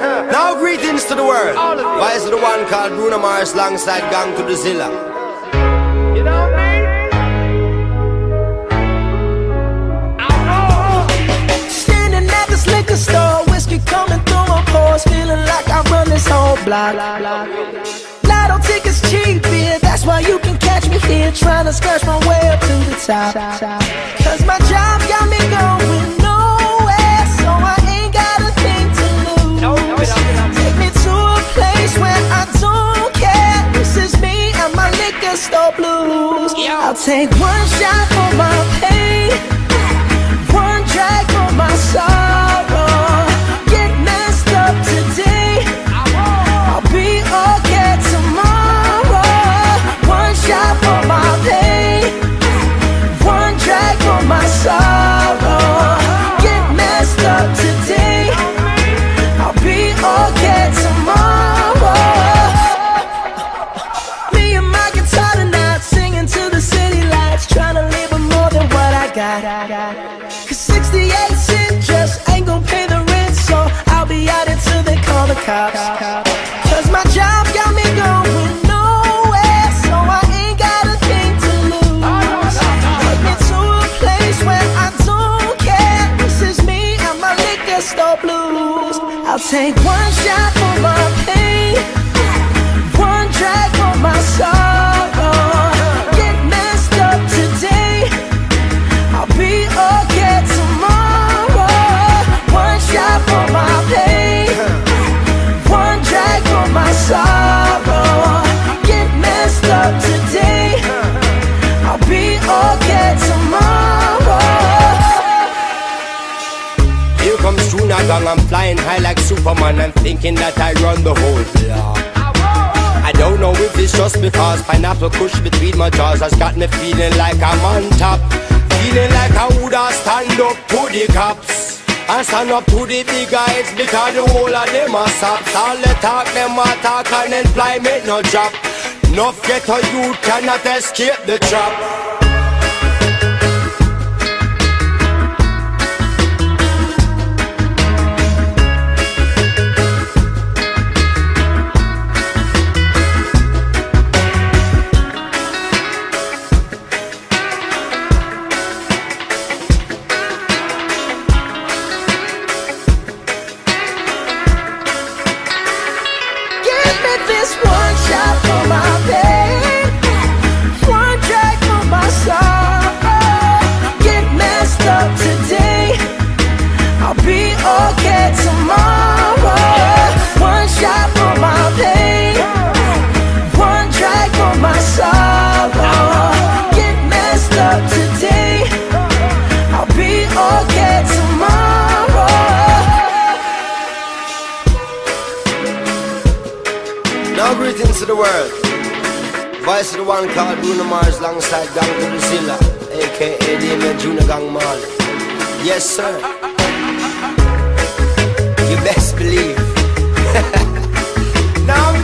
Now greetings to the world. Voice of the one called Bruno Mars alongside Gangzilla. You know what I mean? Standing at this liquor store, whiskey coming through my pores, feeling like I run this whole block. Lotto tickets cheap, yeah, that's why you can catch me here, trying to scratch my way up to the top. Cause my job got me going nowhere, so I ain't got a thing to lose. Take me to a place where I don't care. This is me and my liquor store blues. I'll take one shot for my pain, one drag for my sorrow. Get messed up today, I'll be okay tomorrow. One shot for my pain, one drag for my sorrow. Get messed up today, I'll be okay tomorrow. Me and my guitar tonight, singing to the city lights, trying to live with more than what I got. Cause 68 cents just ain't gon' pay the rent, so I'll be out until they call the cops. Cause my job got me going nowhere, so I ain't got a thing to lose. Take me to a place where I don't care. This is me and my liquor store blues. I'll take one shot for my pain, one drag for my sorrow. Get messed up today, I'll be okay tomorrow. One shot for my pain, one drag for my sorrow. Get messed up today, I'll be okay tomorrow. Here comes Junagong, I'm flying high like Superman. I'm thinking that I run the whole block. I don't know if it's just because pineapple kush between my jaws has got me feeling like I'm on top. Feeling like I woulda stand up to the cops and stand up to the big guys, because the whole of them are sops. All the talk, them attack and employment no job. Enough ghetto youth cannot escape the trap. Greetings to the world. Voice of the one called Bruno Mars alongside Gangzilla, a.k.a. David Junagong Mal. Yes, sir. You best believe. Now